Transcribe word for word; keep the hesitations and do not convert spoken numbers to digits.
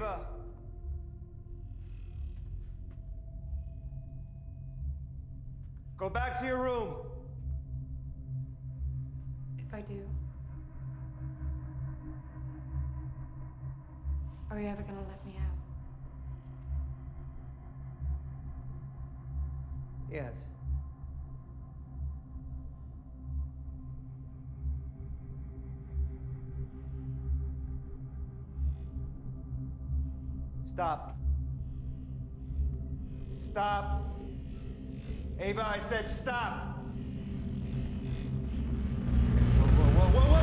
Ava! Go back to your room. If I do, are you ever gonna let me out? Yes. Stop. Stop. Ava, I said stop. Whoa, whoa, whoa, whoa, whoa.